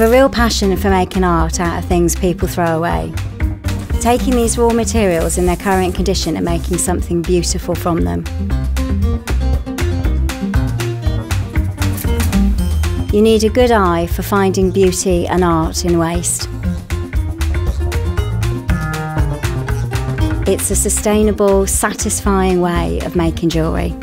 have a real passion for making art out of things people throw away. Taking these raw materials in their current condition and making something beautiful from them. You need a good eye for finding beauty and art in waste. It's a sustainable, satisfying way of making jewellery.